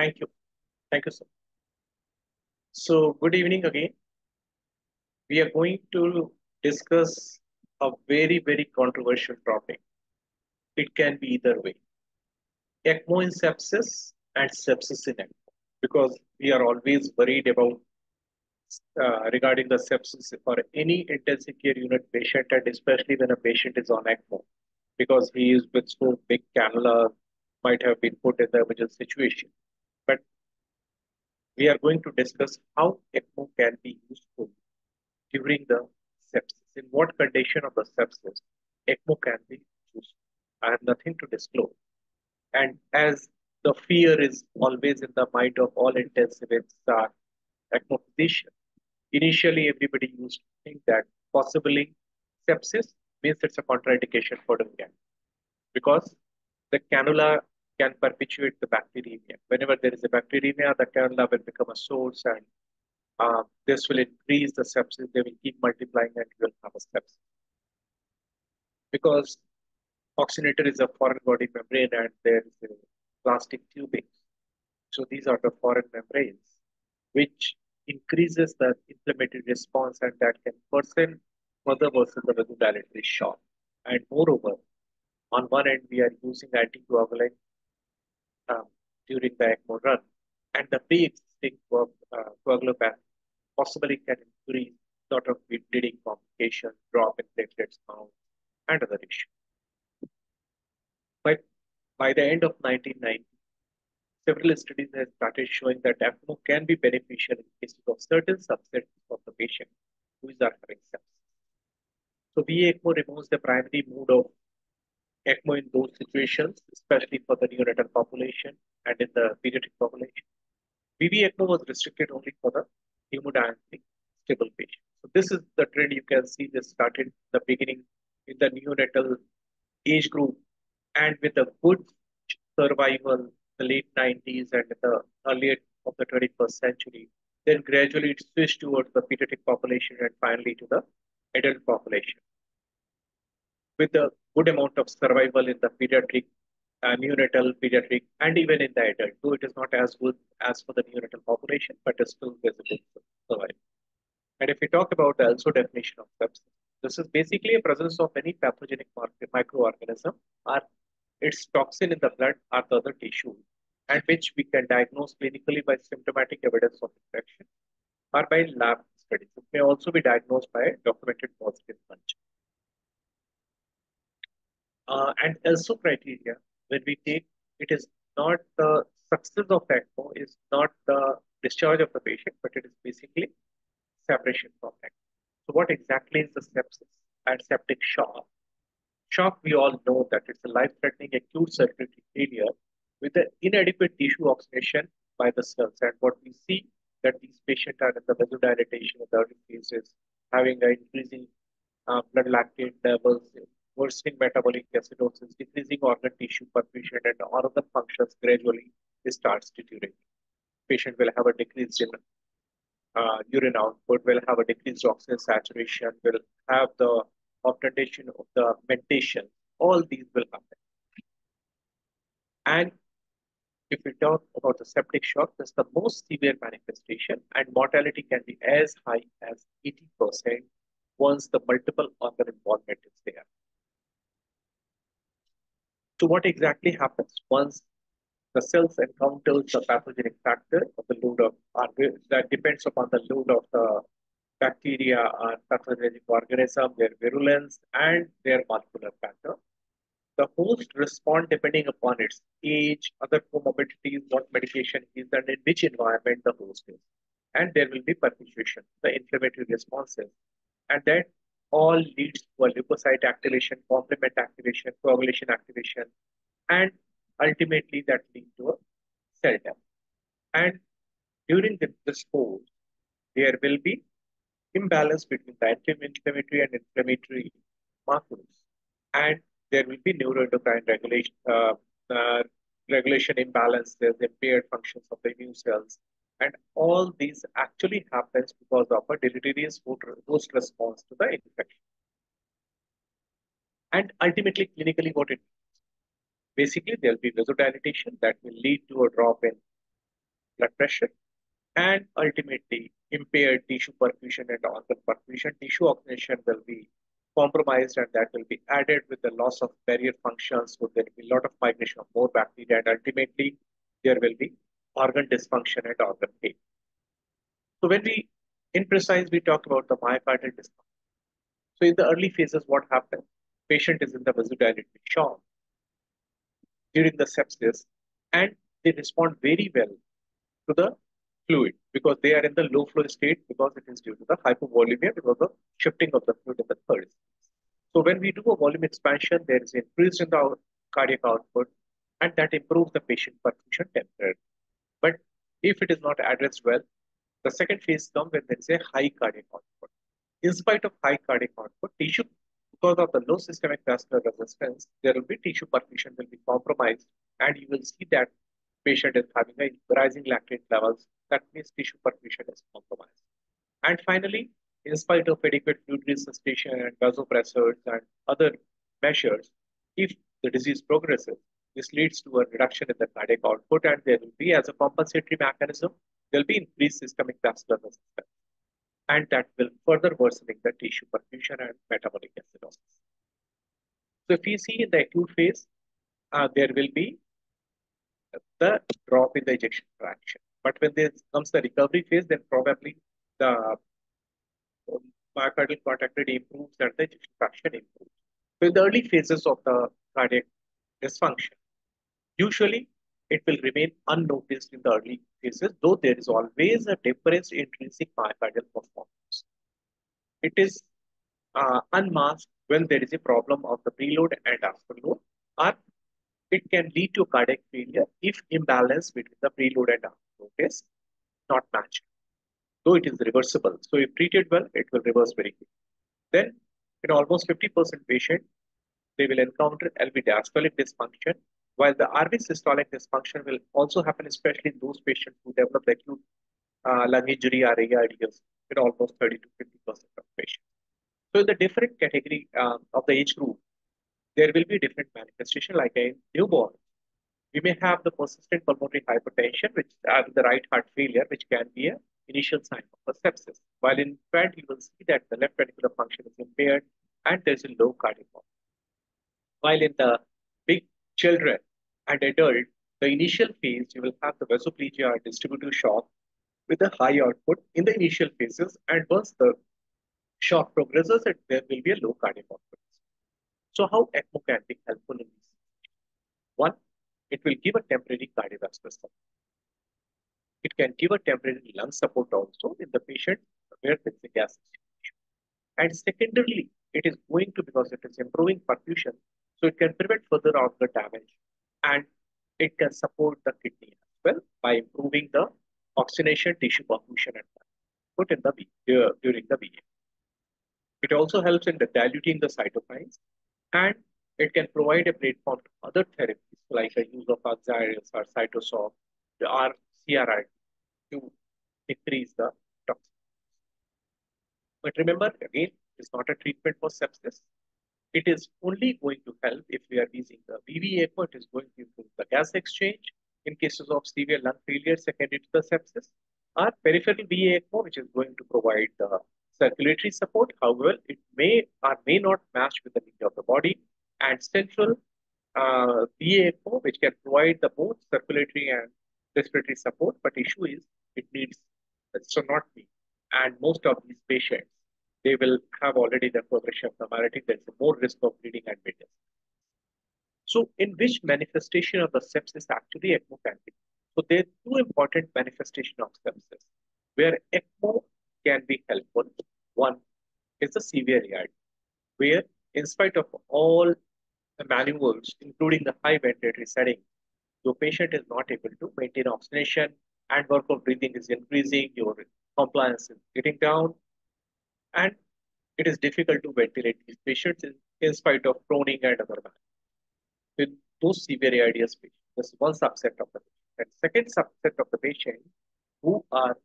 Thank you. Thank you, sir. So, good evening again. We are going to discuss a very, very controversial topic. It can be either way. ECMO in sepsis and sepsis in ECMO, because we are always worried about regarding the sepsis for any intensive care unit patient, and especially when a patient is on ECMO, because he is with so big cannula, might have been put in the emergency situation. But we are going to discuss how ECMO can be useful during the sepsis. In what condition of the sepsis ECMO can be useful? I have nothing to disclose. And as the fear is always in the mind of all intensivists are ECMO physicians, initially everybody used to think that possibly sepsis means it's a contraindication for doing ECMO, because the cannula can perpetuate the bacteremia. Whenever there is a bacteremia, the cannula will become a source, and this will increase the sepsis. They will keep multiplying and you will have a sepsis. Because oxygenator is a foreign body membrane and there is a plastic tubing. So these are the foreign membranes, which increases the inflammatory response, and that can further worsen the vasodilatory shock. And moreover, on one end, we are using anticoagulant during the ECMO run, and the pre-existing coagulopathy possibly can increase sort of bleeding complications, drop in platelets count, and other issues. But by the end of 1990, several studies have started showing that ECMO can be beneficial in cases of certain subsets of the patient who is having sepsis. So VA ECMO removes the primary mode of ECMO in those situations, especially for the neonatal population and in the pediatric population. VV ECMO was restricted only for the hemodynamically stable patient. So this is the trend you can see. This started in the beginning in the neonatal age group, and with a good survival in the late 90s and the early of the 21st century, then gradually it switched towards the pediatric population and finally to the adult population. With a good amount of survival in the pediatric, neonatal, pediatric, and even in the adult. Though it is not as good as for the neonatal population, but it's still visible survival. And if we talk about the also definition of sepsis, this is basically a presence of any pathogenic microorganism or its toxin in the blood or the other tissue, and which we can diagnose clinically by symptomatic evidence of infection or by lab studies. It may also be diagnosed by a documented positive culture. And also criteria, when we take, it is not the success of ECMO, is not the discharge of the patient, but it is basically separation from ECMO. So what exactly is the sepsis and septic shock? Shock, we all know that it's a life-threatening acute circulatory failure with the inadequate tissue oxygenation by the cells. And what we see that these patients are in the vasodilatation of the early phases, having an increasing blood lactate levels, worsening metabolic acidosis, decreasing organ tissue perfusion, and all of the functions gradually starts deteriorating. Patient will have a decrease in urine output, will have a decreased oxygen saturation, will have the obtundation of the mentation. All these will happen. And if we talk about the septic shock, that's the most severe manifestation, and mortality can be as high as 80% once the multiple organ involvement is there. So what exactly happens once the cells encounters the pathogenic factor of the load of, that depends upon the load of the bacteria or pathogenic organism, their virulence and their molecular pattern. The host responds depending upon its age, other comorbidities, what medication is, and in which environment the host is. And there will be perpetuation, the inflammatory responses. And that all leads to a leukocyte activation, complement activation, coagulation activation, and ultimately that leads to a cell death. And during this course, there will be imbalance between the anti-inflammatory and inflammatory markers, and there will be neuroendocrine regulation, imbalance, there's impaired functions of the immune cells, and all these actually happens because of a deleterious host response to the infection. And ultimately, clinically, what it means? Basically, there will be vasodilatation that will lead to a drop in blood pressure, and ultimately impaired tissue perfusion and organ perfusion. Tissue oxygenation will be compromised, and that will be added with the loss of barrier functions. So there will be a lot of migration of more bacteria, and ultimately there will be organ dysfunction and organ pain. So when we in precise, we talk about the myocardial dysfunction. So in the early phases, what happens? Patient is in the vasodilatory shock during the sepsis, and they respond very well to the fluid because they are in the low flow state, because it is due to the hypovolemia because of shifting of the fluid in the third stage. So when we do a volume expansion, there is increase in the cardiac output, and that improves the patient perfusion temporarily. But if it is not addressed well, the second phase comes when there is a high cardiac output. In spite of high cardiac output, tissue, because of the low systemic vascular resistance, there will be tissue perfusion will be compromised, and you will see that patient is having a rising lactate levels. That means tissue perfusion is compromised. And finally, in spite of adequate fluid resuscitation and vasopressors and other measures, if the disease progresses, this leads to a reduction in the cardiac output, and there will be, as a compensatory mechanism, there will be increased systemic vascular resistance, and that will further worsening the tissue perfusion and metabolic acidosis. So if you see in the acute phase, there will be the drop in the ejection fraction. But when there comes the recovery phase, then probably the myocardial contractility improves and the ejection fraction improves. So in the early phases of the cardiac dysfunction, usually it will remain unnoticed in the early phases, though there is always a difference in intrinsic myocardial performance. It is unmasked when there is a problem of the preload and afterload, or it can lead to cardiac failure if imbalance between the preload and afterload is not matched, though it is reversible. So if treated well, it will reverse very quickly. Then, in almost 50% patient, they will encounter LV diastolic dysfunction, while the RV systolic dysfunction will also happen, especially in those patients who develop the acute lung injury or ARDS in almost 30 to 50% of patients. So in the different category of the age group, there will be different manifestation. Like a newborn, we may have the persistent pulmonary hypertension, which are the right heart failure, which can be an initial sign of a sepsis. While in infant, you will see that the left ventricular function is impaired and there is a low cardiac output. While in the big children and adult, the initial phase, you will have the vasoplegia or distributive shock with a high output in the initial phases, and once the shock progresses, there will be a low cardiac output. So how ECMO can be helpful in this? One, it will give a temporary cardiovascular support. It can give a temporary lung support also in the patient where there is a gas situation. And secondarily, it is going to, because it is improving perfusion, so it can prevent further organ damage, and it can support the kidney as well by improving the oxygenation, tissue perfusion, and put in the during the VA. It also helps in the diluting the cytokines, and it can provide a platform to other therapies like the use of antivirals or cytosol or CRRTR to decrease the toxicity. But remember, again, it's not a treatment for sepsis. It is only going to help if we are using the VV ECMO. It is going to improve the gas exchange in cases of severe lung failure secondary to the sepsis, or peripheral VA ECMO, which is going to provide the circulatory support. However, it may or may not match with the need of the body, and central VA ECMO, which can provide the both circulatory and respiratory support. But issue is it needs, so not me, and most of these patients, they will have already the progression of the myocarditis. There is more risk of bleeding and mid-death. So in which manifestation of the sepsis actually ECMO can be? So there are two important manifestations of sepsis where ECMO can be helpful. One is the severe ARDS, where in spite of all the manuals, including the high ventilatory setting, your patient is not able to maintain oxygenation, and work of breathing is increasing, your compliance is getting down, and it is difficult to ventilate these patients in spite of proning and other management. With those severe ARDS patients, that's one subset of the patient. And second subset of the patient who are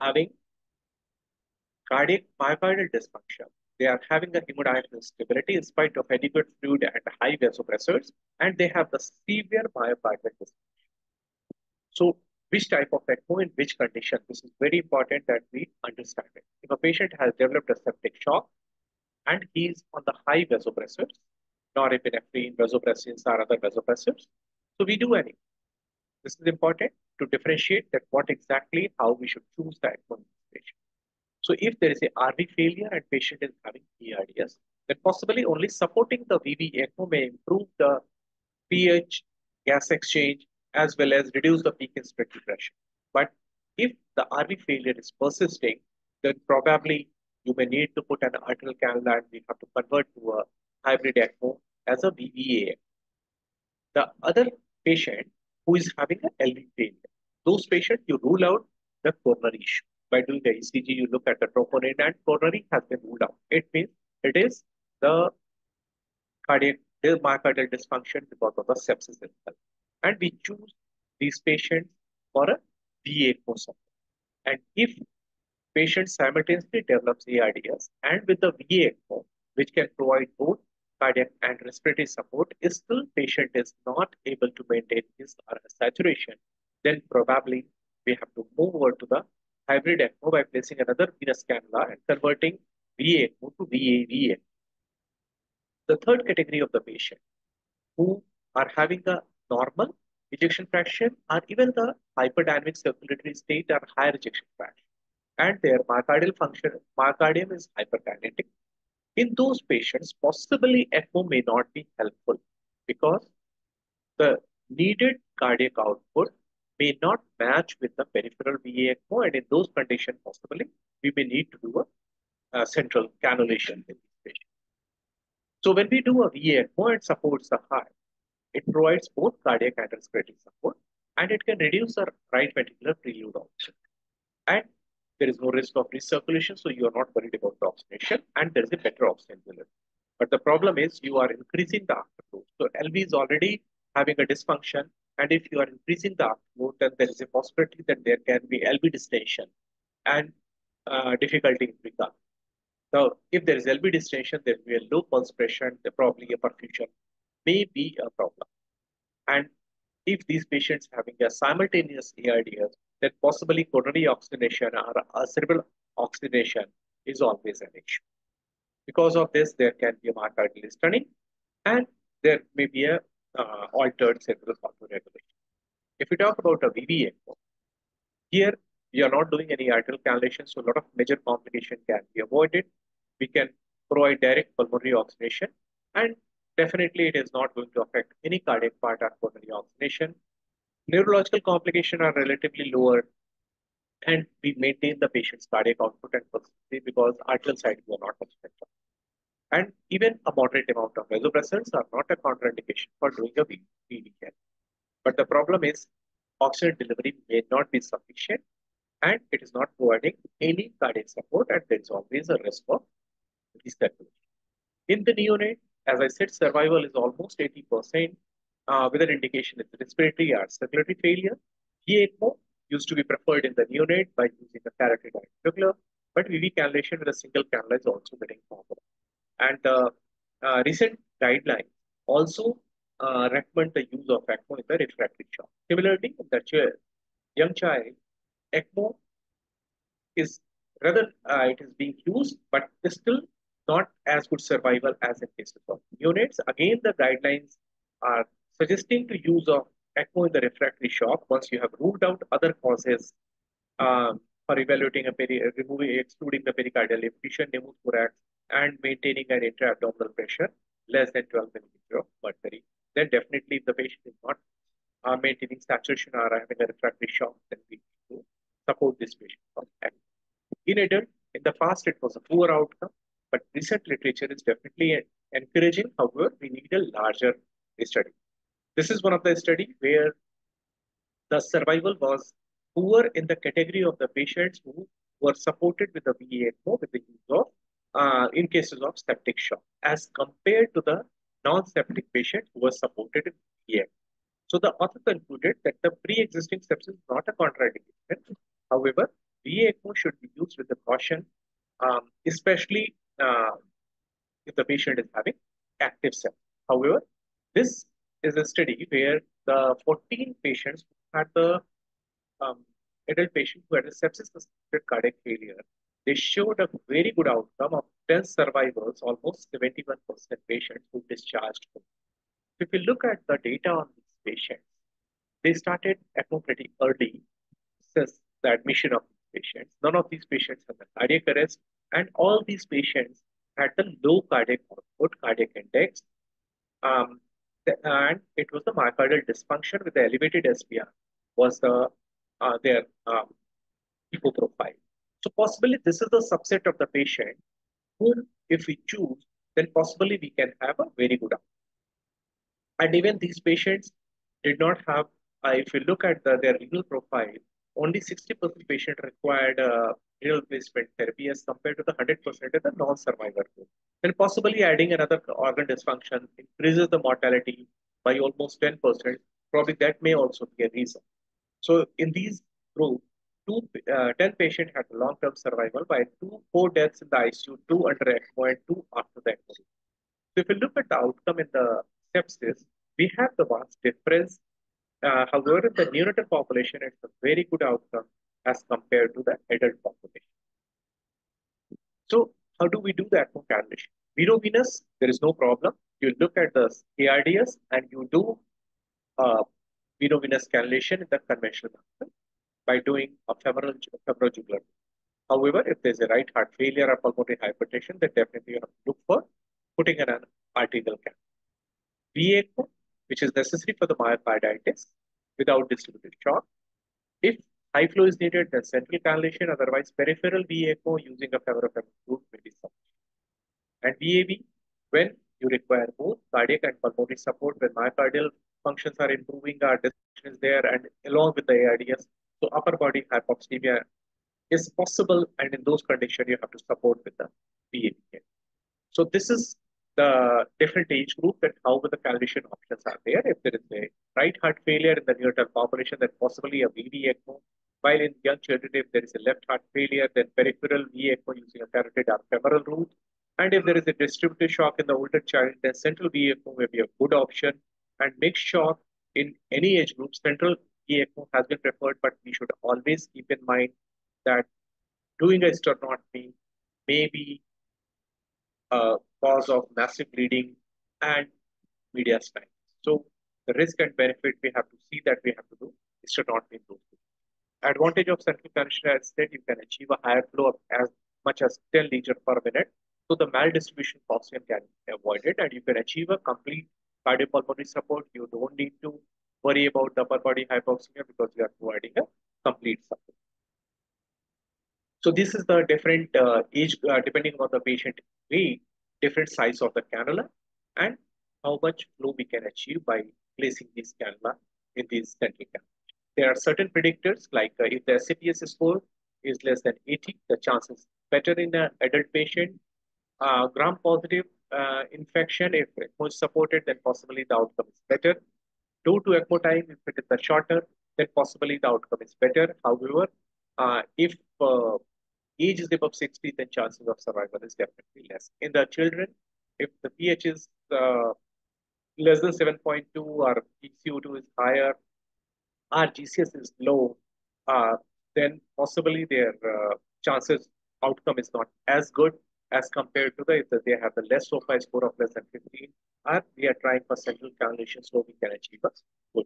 having cardiac myocardial dysfunction, they are having the hemodynamic instability in spite of adequate fluid and high vasopressors, and they have the severe myocardial dysfunction. So which type of ECMO in which condition. This is very important that we understand it. If a patient has developed a septic shock and he is on the high vasopressors, norepinephrine, vasopressins, or other vasopressors, so we do an ECMO. This is important to differentiate that what exactly, how we should choose the ECMO patient. So if there is a RV failure and patient is having ARDS, then possibly only supporting the VV ECMO may improve the pH, gas exchange, as well as reduce the peak and spectral pressure. But if the RV failure is persisting, then probably you may need to put an arterial cannula and we have to convert to a hybrid ECMO as a VVA. The other patient who is having an LV failure, those patients you rule out the coronary issue. By doing the ECG, you look at the troponin and coronary has been ruled out. It means it is the cardiac myocardial dysfunction because of the sepsis itself. And we choose these patients for a VA ECMO support. And if patient simultaneously develops ARDS and with the VA ECMO, which can provide both cardiac and respiratory support, if still patient is not able to maintain his or her saturation, then probably we have to move over to the hybrid ECMO by placing another venous cannula and converting VA ECMO to VA. The third category of the patient who are having a normal ejection fraction or even the hyperdynamic circulatory state or higher ejection fraction, and their myocardial function, myocardium is hyperkinetic. In those patients, possibly ECMO may not be helpful because the needed cardiac output may not match with the peripheral VA ECMO, and in those conditions, possibly, we may need to do a central cannulation in these patients. So when we do a VA ECMO, it supports the heart. It provides both cardiac and respiratory support, and it can reduce the right ventricular prelude also. And there is no risk of recirculation, so you are not worried about the oxygenation, and there is a better oxygen delivery. But the problem is you are increasing the afterload. So LV is already having a dysfunction, and if you are increasing the afterload, then there is a possibility that there can be LV distension and difficulty in breathing. So if there is LV distension, there will be a low pulse pressure, and probably a perfusion may be a problem. And if these patients having a simultaneous ARDS, then possibly coronary oxygenation or a cerebral oxygenation is always an issue. Because of this, there can be a myocardial stunning and there may be a altered cerebral autoregulation. If we talk about a VV ECMO, here we are not doing any arterial cannulation, so a lot of major complication can be avoided. We can provide direct pulmonary oxygenation, and definitely, it is not going to affect any cardiac part or coronary oxygenation. Neurological complications are relatively lower, and we maintain the patient's cardiac output and persistency because arterial sites are not obstructed. And even a moderate amount of vasopressors are not a contraindication for doing a VV care. But the problem is oxygen delivery may not be sufficient, and it is not providing any cardiac support, and there is always a risk of recirculation. In the neonate, as I said, survival is almost 80% with an indication it's respiratory or circulatory failure. VA ECMO used to be preferred in the neonate by using the carotid artery, but VV cannulation with a single cannula is also getting popular. And recent guidelines also recommend the use of ECMO in the refractory shock. Similarly, in the young child, ECMO is rather it is being used, but it's still not as good survival as in cases of neonates. Again, the guidelines are suggesting the use of ECMO in the refractory shock once you have ruled out other causes for evaluating a excluding the pericardial effusion, pneumothorax, and maintaining an intra-abdominal pressure less than 12 mm of mercury. Then definitely, if the patient is not maintaining saturation or having a refractory shock, then we need to support this patient for ECMO. In adult, in the past, it was a poor outcome. But recent literature is definitely encouraging. However, we need a larger study. This is one of the studies where the survival was poor in the category of the patients who were supported with the VA ECMO with the use of, in cases of septic shock, as compared to the non-septic patient who was supported with VA ECMO. So the author concluded that the pre-existing sepsis is not a contraindication. However, VA ECMO should be used with the caution, especially if the patient is having active sepsis. However, this is a study where the 14 patients who had the adult patient who had a sepsis-associated cardiac failure, they showed a very good outcome of 10 survivors, almost 71% patients who discharged home. If you look at the data on these patients, they started ECMO pretty early, since the admission of these patients. None of these patients had the cardiac arrest, and all these patients had the low cardiac output, cardiac index, and it was the myocardial dysfunction with the elevated SPR was the their ECMO profile. So possibly this is the subset of the patient whom, if we choose, then possibly we can have a very good outcome. And even these patients did not have, if you look at their renal profile, only 60% patient required renal replacement therapy as compared to the 100% of the non-survivor group. Then possibly adding another organ dysfunction increases the mortality by almost 10%. Probably that may also be a reason. So in these groups, 10 patients had long-term survival by 4 deaths in the ICU, 2 under ECMO and 2 after the ECMO. So if you look at the outcome in the sepsis, we have the vast difference. However, in the neonatal population, it's a very good outcome as compared to the adult population. So how do we do the ECMO calculation? Virovenous, there is no problem. You look at the ARDS and you do virovenous cannulation in the conventional method by doing a femoral jugular. However, if there's a right heart failure or pulmonary hypertension, then definitely you have to look for putting in an arterial cannulation. VA ECMO, which is necessary for the myocarditis without distributed shock. If high flow is needed, then central cannulation, otherwise peripheral VA ECMO using a femoral group may be sufficient. And VAV, when you require both cardiac and pulmonary support, when myocardial functions are improving, our dysfunction is there, and along with the ARDS, so upper body hypoxemia is possible, and in those conditions, you have to support with the VAV. So this is the different age group and how the cannulation options are there. If there is a right heart failure in the neonatal population, then possibly a VV ECMO. While in young children, if there is a left heart failure, then peripheral VA ECMO using a carotid or femoral route. And if there is a distributive shock in the older child, then central VA ECMO may be a good option. And mixed shock in any age group, central VA ECMO has been preferred, but we should always keep in mind that doing a sternotomy may be cause of massive bleeding and mediastinum. So the risk and benefit we have to see that we have to do is should not be improved. Advantage of central cannulation, as said, you can achieve a higher flow of as much as 10 liters per minute. So the maldistribution Gaussian can be avoided, and you can achieve a complete cardiopulmonary support. You don't need to worry about the upper body hypoxemia because you are providing a complete support. So this is the different age, depending on the patient weight, different size of the cannula and how much flow we can achieve by placing this cannula in these central cannula. There are certain predictors like if the CPS score is less than 80, the chance is better in an adult patient. Gram-positive infection, if ECMO is supported, then possibly the outcome is better. Due to ECMO time, if it is the shorter, then possibly the outcome is better. However, if age is above 60, then chances of survival is definitely less. In the children, if the pH is less than 7.2 or PCO2 is higher, RGCS is low, then possibly their chances outcome is not as good as compared to the if they have the less SOFA score of less than 15, or we are trying for central cannulation so we can achieve a good.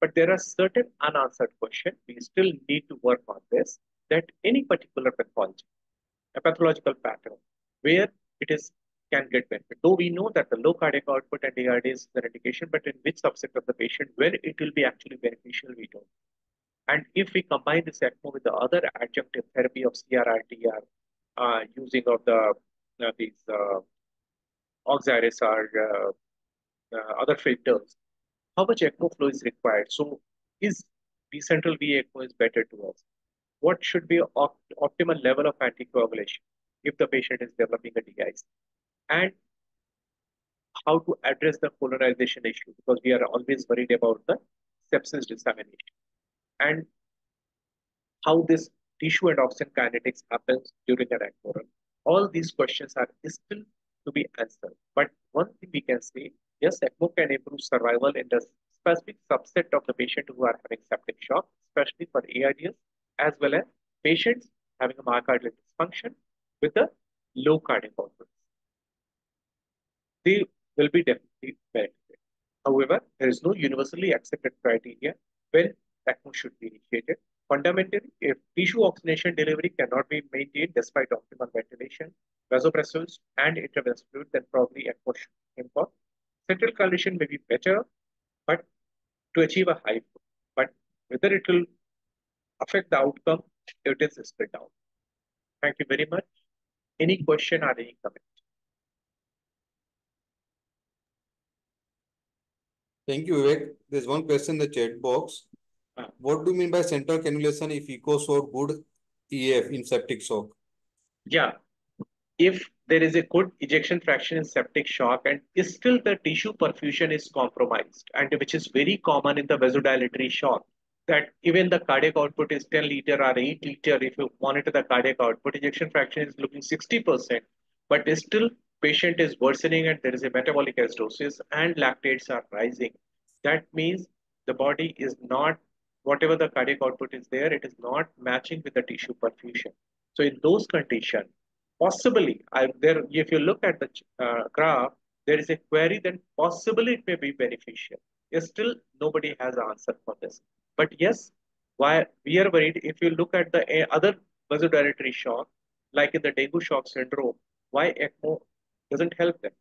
But there are certain unanswered questions. We still need to work on this, that any particular pathology, a pathological pattern, where it is can get benefit. Though we know that the low cardiac output and ARDS is the indication, but in which subset of the patient, where it will be actually beneficial, we don't. And if we combine this ECMO with the other adjunctive therapy of CRRTR, using of the these auxiliaries or other filters, how much ECMO flow is required? So is decentral VA ECMO is better to us? What should be optimal level of anticoagulation if the patient is developing a DIC? And how to address the polarization issue, because we are always worried about the sepsis dissemination. And how this tissue and oxygen kinetics happens during an ECMO run. All these questions are still to be answered. But one thing we can say, yes, ECMO can improve survival in the specific subset of the patient who are having septic shock, especially for ARDS, as well as patients having a myocardial dysfunction with a low cardiac output. They will be definitely benefited. However, there is no universally accepted criteria when ECMO should be initiated. Fundamentally, if tissue oxygenation delivery cannot be maintained despite optimal ventilation, vasopressors, and intravenous fluid, then probably ECMO should be involved. Central coagulation may be better, but to achieve a high flow. But whether it will affect the outcome, it is split out. Thank you very much. Any question or any comment? Thank you, Vivek. There's one question in the chat box. What do you mean by central cannulation if ECMO showed good EF in septic shock? Yeah. If there is a good ejection fraction in septic shock and still the tissue perfusion is compromised, and which is very common in the vasodilatory shock, that even the cardiac output is 10 liter or 8 liter, if you monitor the cardiac output, ejection fraction is looking 60%, but still patient is worsening and there is a metabolic acidosis and lactates are rising. That means the body is not, whatever the cardiac output is there, it is not matching with the tissue perfusion. So in those conditions, possibly, if you look at the graph, there is a query, then possibly it may be beneficial. Yes, still, nobody has an answer for this. But yes, why we are worried, if you look at the other vasodilatory shock, like in the dengue shock syndrome, why ECMO doesn't help them?